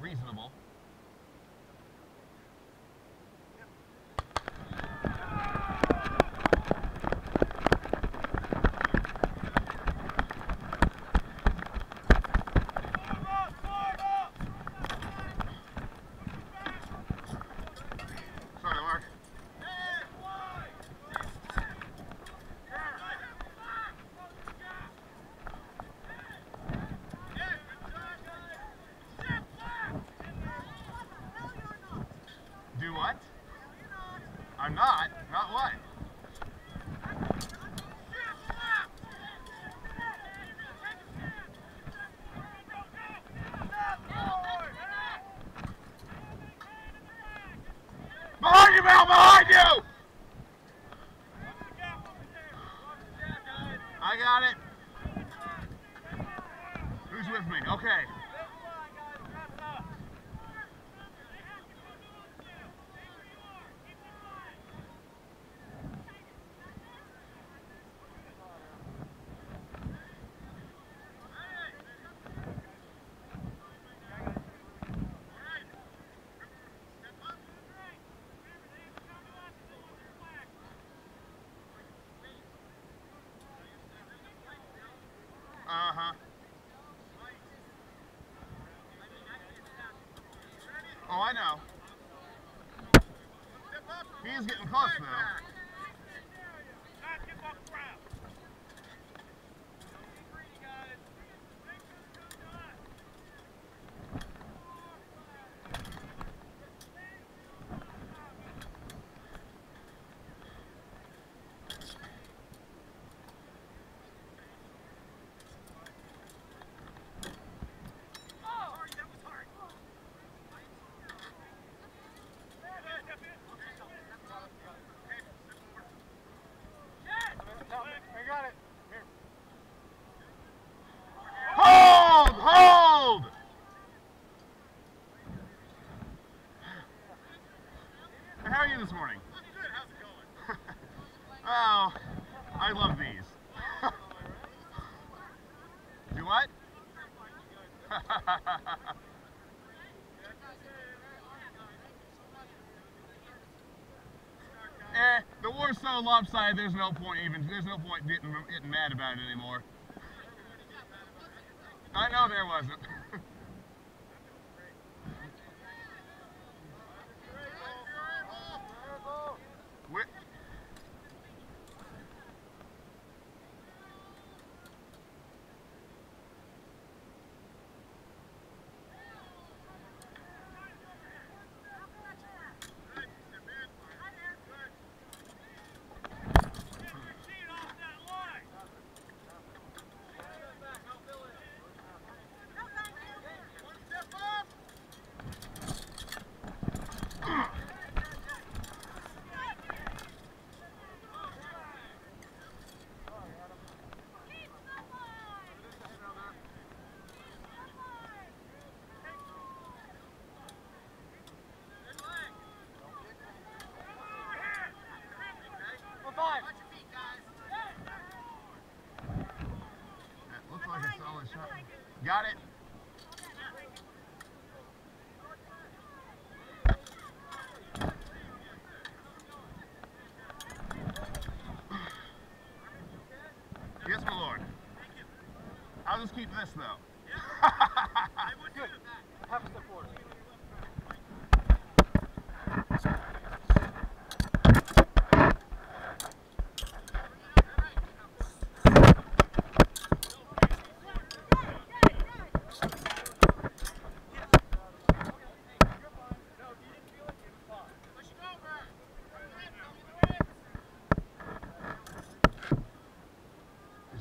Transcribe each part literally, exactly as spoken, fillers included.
reasonable. I'm not. Not what? Behind you, Mel! Behind you! I got it. Who's with me? Okay. Uh-huh. Oh, I know. He's getting close now. How are you this morning? I'm good, how's it going? Oh, I love these. Do what? Eh, the war's so lopsided, there's no point even, there's no point getting, getting mad about it anymore. I know there wasn't. Got it. Yes, my lord. I'll just keep this though. Good. Have a step forward.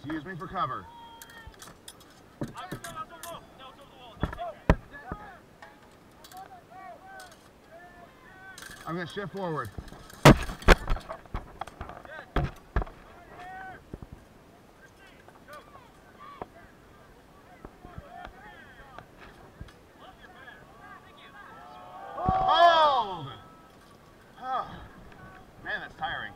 Use me for cover. I'm going to shift forward. Hold! Oh, man, that's tiring.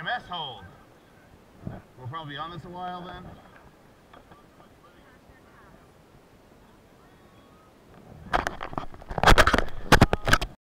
G M S hold. We'll probably be on this a while then.